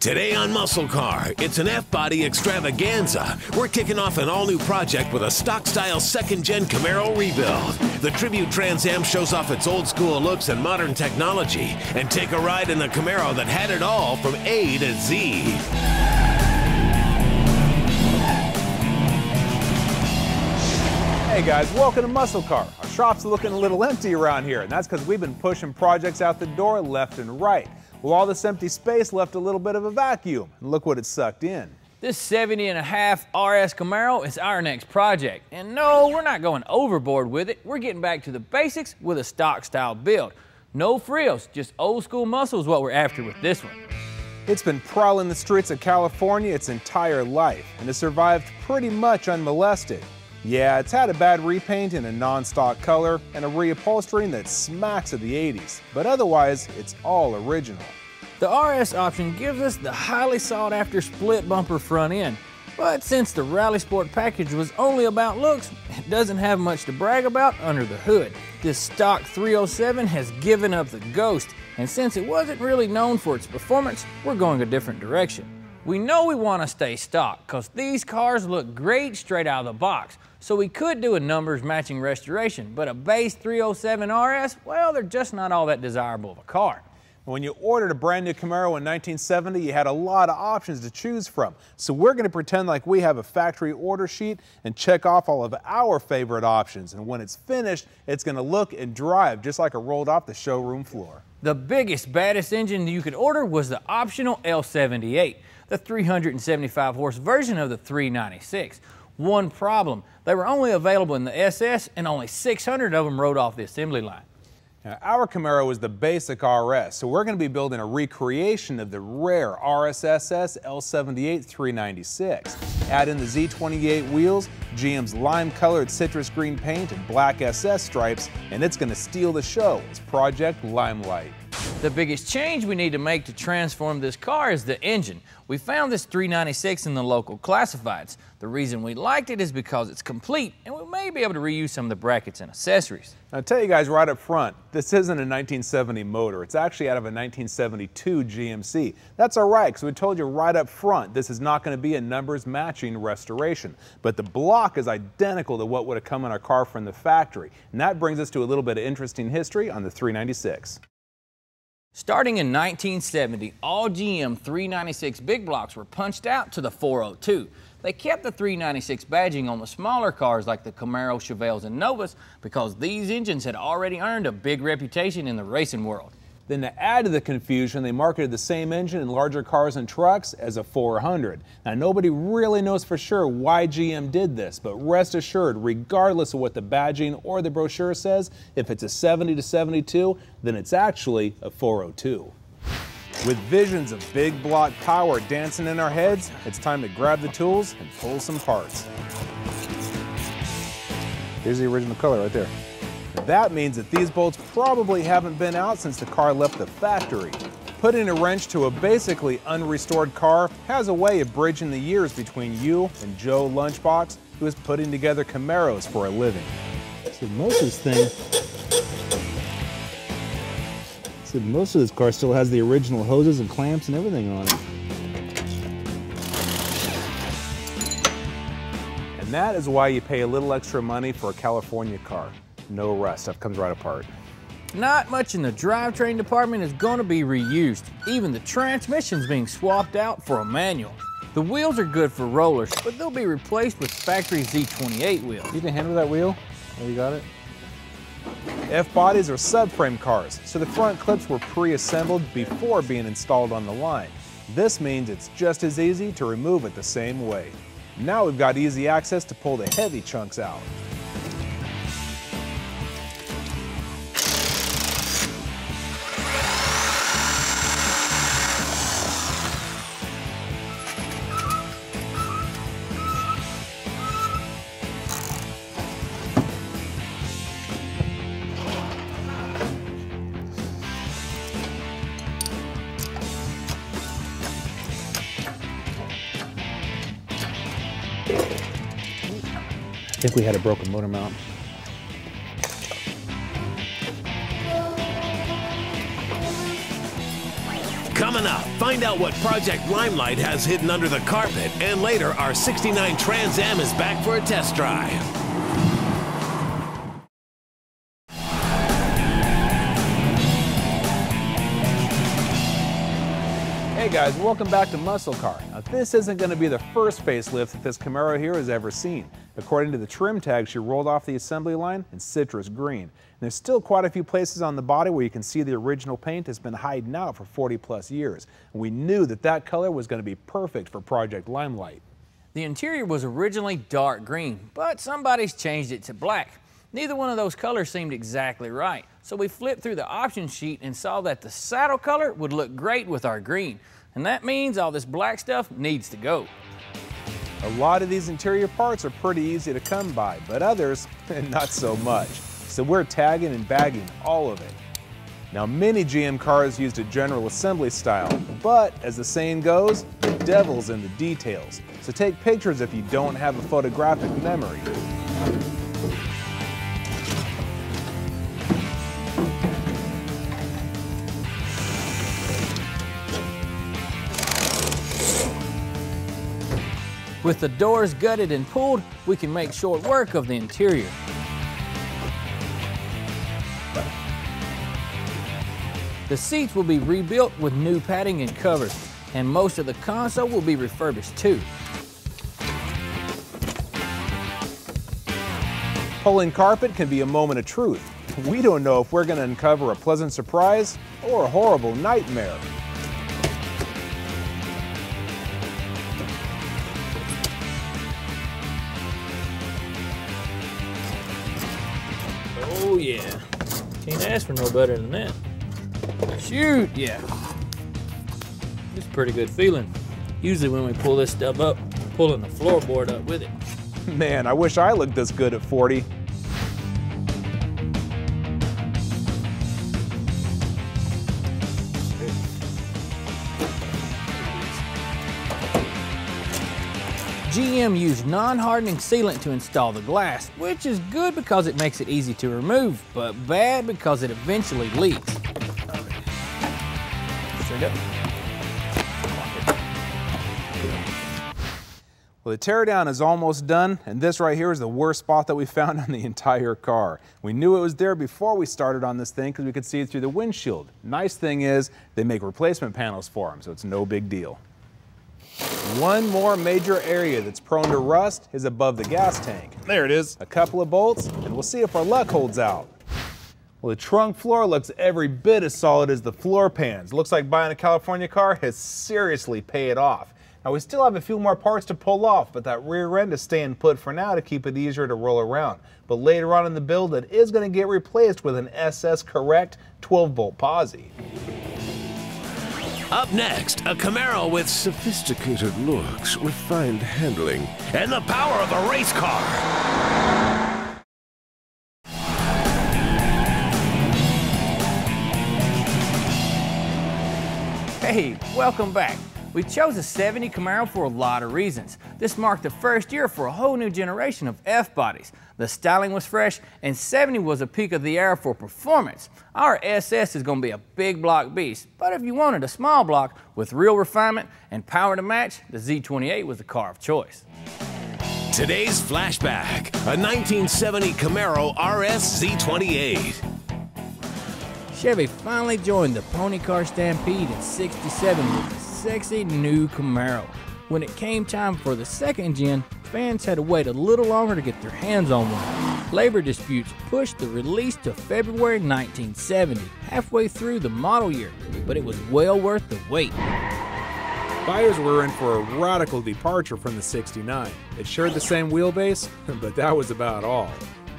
Today on Muscle Car, it's an F-Body extravaganza. We're kicking off an all-new project with a stock-style second-gen Camaro rebuild. The Tribute Trans Am shows off its old-school looks and modern technology. And take a ride in the Camaro that had it all from A to Z. Hey guys, welcome to Muscle Car. Our shop's looking a little empty around here, and that's because we've been pushing projects out the door left and right. Well, all this empty space left a little bit of a vacuum, and look what it sucked in. This 70.5 RS Camaro is our next project, and no, we're not going overboard with it. We're getting back to the basics with a stock-style build. No frills, just old-school muscle is what we're after with this one. It's been prowling the streets of California its entire life, and has survived pretty much unmolested. Yeah, it's had a bad repaint in a non-stock color and a reupholstering that smacks of the 80s, but otherwise, it's all original. The RS option gives us the highly sought-after split bumper front end, but since the Rally Sport package was only about looks, it doesn't have much to brag about under the hood. This stock 307 has given up the ghost, and since it wasn't really known for its performance, we're going a different direction. We know we want to stay stock because these cars look great straight out of the box. So we could do a numbers matching restoration, but a base 307 RS, well, they're just not all that desirable of a car. When you ordered a brand new Camaro in 1970, you had a lot of options to choose from. So we're going to pretend like we have a factory order sheet and check off all of our favorite options. And when it's finished, it's going to look and drive just like it rolled off the showroom floor. The biggest, baddest engine you could order was the optional L78, the 375 horse version of the 396. One problem, they were only available in the SS and only 600 of them rode off the assembly line. Now, our Camaro is the basic RS, so we're going to be building a recreation of the rare RSSS L78 396. Add in the Z28 wheels, GM's lime-colored citrus green paint and black SS stripes, and it's going to steal the show as Project Limelight. The biggest change we need to make to transform this car is the engine. We found this 396 in the local classifieds. The reason we liked it is because it's complete, and we may be able to reuse some of the brackets and accessories. Now, I'll tell you guys right up front, this isn't a 1970 motor. It's actually out of a 1972 GMC. That's all right, because we told you right up front this is not going to be a numbers matching restoration. But the block is identical to what would have come in our car from the factory. And that brings us to a little bit of interesting history on the 396. Starting in 1970, all GM 396 big blocks were punched out to the 402. They kept the 396 badging on the smaller cars like the Camaro, Chevelles, and Novas because these engines had already earned a big reputation in the racing world. Then to add to the confusion, they marketed the same engine in larger cars and trucks as a 400. Now, nobody really knows for sure why GM did this, but rest assured, regardless of what the badging or the brochure says, if it's a 70 to 72, then it's actually a 402. With visions of big block power dancing in our heads, it's time to grab the tools and pull some parts. Here's the original color right there. That means that these bolts probably haven't been out since the car left the factory. Putting a wrench to a basically unrestored car has a way of bridging the years between you and Joe Lunchbox, who is putting together Camaros for a living. So most of this car still has the original hoses and clamps and everything on it. And that is why you pay a little extra money for a California car. No rust, stuff comes right apart. Not much in the drivetrain department is going to be reused, even the transmission's being swapped out for a manual. The wheels are good for rollers, but they'll be replaced with factory Z28 wheels. You can handle that wheel? Oh, you got it? F-bodies are subframe cars, so the front clips were pre-assembled before being installed on the line. This means it's just as easy to remove it the same way. Now we've got easy access to pull the heavy chunks out. I think we had a broken motor mount. Coming up, find out what Project Limelight has hidden under the carpet, and later our '69 Trans Am is back for a test drive. Hey guys, welcome back to Muscle Car. Now this isn't going to be the first facelift that this Camaro here has ever seen. According to the trim tag, she rolled off the assembly line in citrus green. And there's still quite a few places on the body where you can see the original paint has been hiding out for 40-plus years. And we knew that that color was going to be perfect for Project Limelight. The interior was originally dark green, but somebody's changed it to black. Neither one of those colors seemed exactly right, so we flipped through the option sheet and saw that the saddle color would look great with our green, and that means all this black stuff needs to go. A lot of these interior parts are pretty easy to come by, but others, not so much. So we're tagging and bagging all of it. Now, many GM cars used a general assembly style, but as the saying goes, the devil's in the details. So take pictures if you don't have a photographic memory. With the doors gutted and pulled, we can make short work of the interior. The seats will be rebuilt with new padding and covers, and most of the console will be refurbished too. Pulling carpet can be a moment of truth. We don't know if we're going to uncover a pleasant surprise or a horrible nightmare. Oh yeah, can't ask for no better than that. Shoot, yeah. It's a pretty good feeling. Usually when we pull this stuff up, pulling the floorboard up with it. Man, I wish I looked this good at 40. GM used non-hardening sealant to install the glass, which is good because it makes it easy to remove, but bad because it eventually leaks. Well, the teardown is almost done, and this right here is the worst spot that we found on the entire car. We knew it was there before we started on this thing because we could see it through the windshield. Nice thing is they make replacement panels for them, so it's no big deal. One more major area that's prone to rust is above the gas tank. There it is. A couple of bolts, and we'll see if our luck holds out. Well, the trunk floor looks every bit as solid as the floor pans. Looks like buying a California car has seriously paid off. Now, we still have a few more parts to pull off, but that rear end is staying put for now to keep it easier to roll around. But later on in the build, it is going to get replaced with an SS Correct 12-bolt posi. Up next, a Camaro with sophisticated looks, refined handling, and the power of a race car. Hey, welcome back. We chose a '70 Camaro for a lot of reasons. This marked the first year for a whole new generation of F-Bodies. The styling was fresh, and '70 was a peak of the era for performance. Our SS is going to be a big block beast, but if you wanted a small block with real refinement and power to match, the Z28 was the car of choice. Today's flashback, a 1970 Camaro RS Z28. Chevy finally joined the pony car stampede in '67 with a sexy new Camaro. When it came time for the second gen, fans had to wait a little longer to get their hands on one. Labor disputes pushed the release to February 1970, halfway through the model year, but it was well worth the wait. Buyers were in for a radical departure from the '69. It shared the same wheelbase, but that was about all.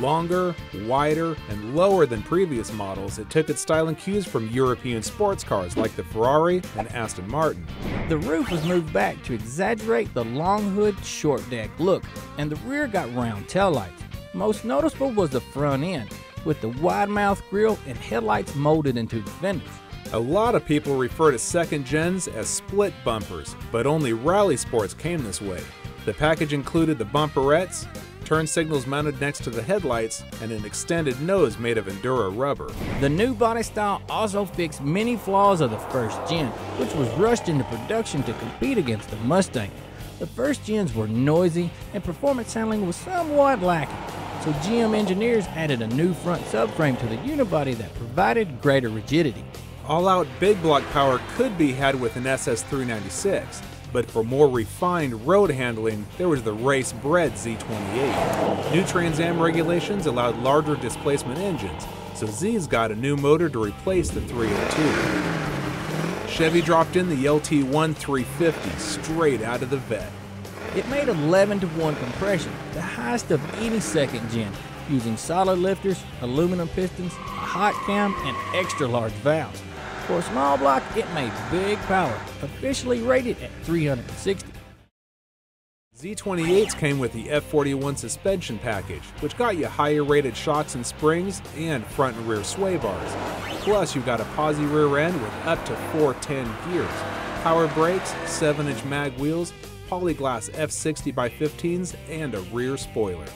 Longer, wider, and lower than previous models, it took its styling cues from European sports cars like the Ferrari and Aston Martin. The roof was moved back to exaggerate the long hood, short deck look, and the rear got round taillights. Most noticeable was the front end, with the wide mouth grille and headlights molded into the fenders. A lot of people refer to second gens as split bumpers, but only rally sports came this way. The package included the bumperettes, turn signals mounted next to the headlights, and an extended nose made of Endura rubber. The new body style also fixed many flaws of the first gen, which was rushed into production to compete against the Mustang. The first gens were noisy, and performance handling was somewhat lacking, so GM engineers added a new front subframe to the unibody that provided greater rigidity. All-out big block power could be had with an SS396, but for more refined road handling, there was the race-bred Z28. New Trans Am regulations allowed larger displacement engines, so Z's got a new motor to replace the 302. Chevy dropped in the LT1 350 straight out of the vet. It made 11:1 compression, the highest of any second gen, using solid lifters, aluminum pistons, a hot cam, and extra large valves. For a small block, it made big power, officially rated at 360. Z28s came with the F41 suspension package, which got you higher rated shocks and springs and front and rear sway bars. Plus, you've got a posi rear end with up to 410 gears, power brakes, 7-inch mag wheels, polyglass F60x15s, and a rear spoiler.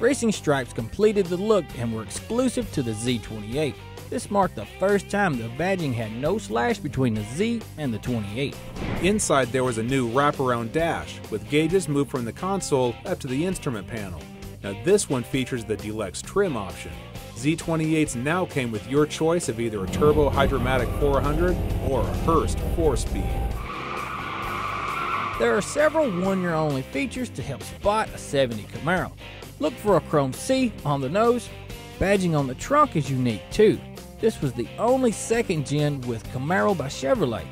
Racing stripes completed the look and were exclusive to the Z28. This marked the first time the badging had no slash between the Z and the 28. Inside, there was a new wraparound dash, with gauges moved from the console up to the instrument panel. Now this one features the deluxe trim option. Z28s now came with your choice of either a Turbo Hydra-Matic 400 or a Hurst 4-speed. There are several one-year-only features to help spot a 70 Camaro. Look for a chrome C on the nose. Badging on the trunk is unique too. This was the only second gen with Camaro by Chevrolet.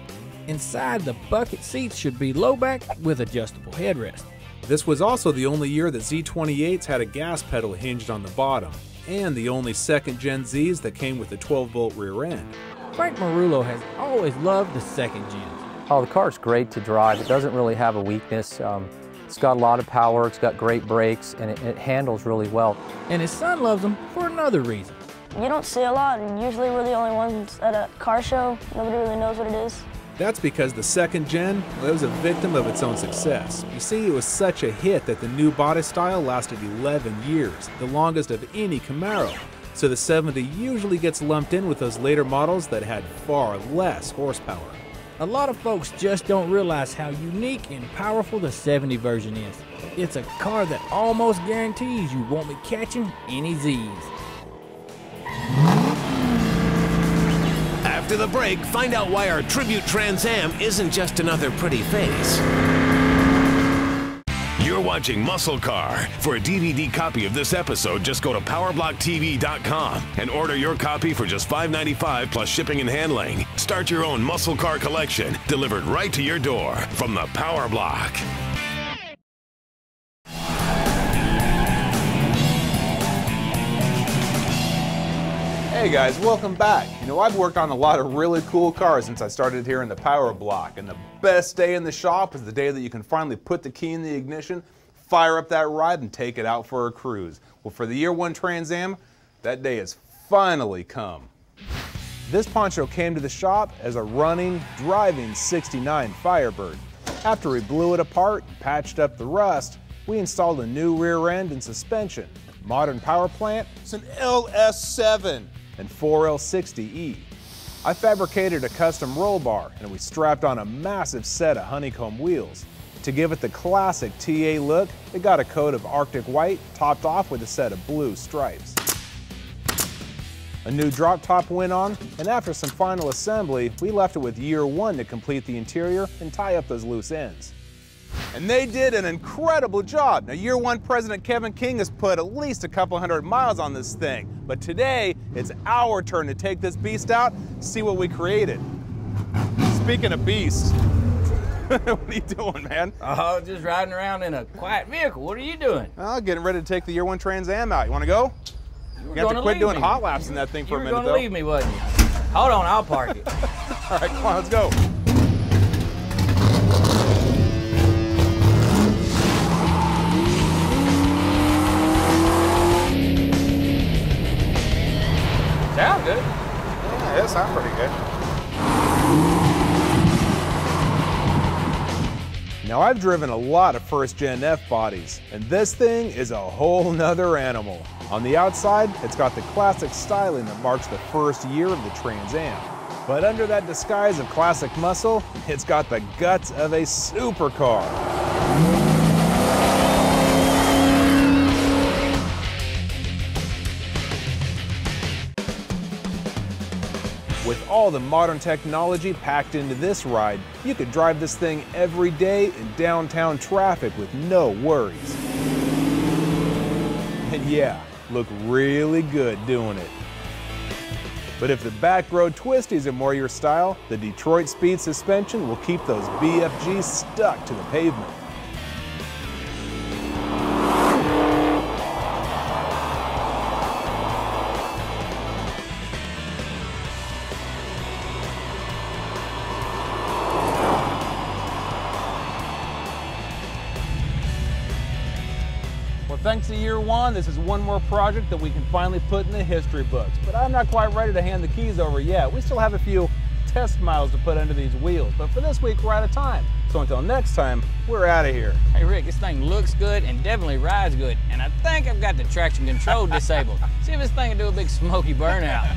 Inside, the bucket seats should be low back with adjustable headrest. This was also the only year that Z28s had a gas pedal hinged on the bottom, and the only second gen Zs that came with a 12-volt rear end. Frank Marullo has always loved the second gens. Oh, the car's great to drive. It doesn't really have a weakness. It's got a lot of power, it's got great brakes, and it handles really well. And his son loves them for another reason. You don't see a lot, and usually we're the only ones at a car show. Nobody really knows what it is. That's because the second gen, well, it was a victim of its own success. You see, it was such a hit that the new body style lasted 11 years, the longest of any Camaro. So the 70 usually gets lumped in with those later models that had far less horsepower. A lot of folks just don't realize how unique and powerful the 70 version is. It's a car that almost guarantees you won't be catching any Zs. After the break, find out why our Tribute Trans Am isn't just another pretty face. You're watching Muscle Car. For a DVD copy of this episode, just go to powerblockTV.com and order your copy for just $5.95 plus shipping and handling. Start your own Muscle Car collection, delivered right to your door from the Power Block. Hey guys, welcome back. You know, I've worked on a lot of really cool cars since I started here in the Power Block, and the best day in the shop is the day that you can finally put the key in the ignition, fire up that ride, and take it out for a cruise. Well, for the Year One Trans Am, that day has finally come. This poncho came to the shop as a running, driving 69 Firebird. After we blew it apart and patched up the rust, we installed a new rear end and suspension. Modern power plant, it's an LS7. And 4L60E. I fabricated a custom roll bar, and we strapped on a massive set of honeycomb wheels. To give it the classic TA look, it got a coat of Arctic White topped off with a set of blue stripes. A new drop top went on, and after some final assembly, we left it with Year One to complete the interior and tie up those loose ends. And they did an incredible job. Now, Year One President Kevin King has put at least a couple hundred miles on this thing. But today, it's our turn to take this beast out, see what we created. Speaking of beasts, what are you doing, man? Oh, just riding around in a quiet vehicle. What are you doing? Oh, getting ready to take the Year One Trans Am out. You want to go? You're going to quit doing hot laps in that thing for a minute, though. You were going to leave me, wasn't you? Hold on, I'll park it. All right, come on, let's go. Sound good? Yeah, it sounds pretty good. Now Now, I've driven a lot of first-gen F-Bodies, and this thing is a whole nother animal. On the outside, it's got the classic styling that marks the first year of the Trans Am. But under that disguise of classic muscle, it's got the guts of a supercar. With all the modern technology packed into this ride, you could drive this thing every day in downtown traffic with no worries. And yeah, look really good doing it. But if the back road twisties are more your style, the Detroit Speed suspension will keep those BFGs stuck to the pavement. Thanks to Year One, this is one more project that we can finally put in the history books. But I'm not quite ready to hand the keys over yet. We still have a few test miles to put under these wheels. But for this week, we're out of time. So until next time, we're out of here. Hey Rick, this thing looks good and definitely rides good. And I think I've got the traction control disabled. See if this thing can do a big smoky burnout.